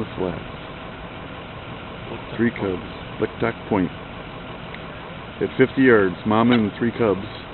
the slats. Three cubs. Olicktoc Point. At 50 yards, mama and three cubs.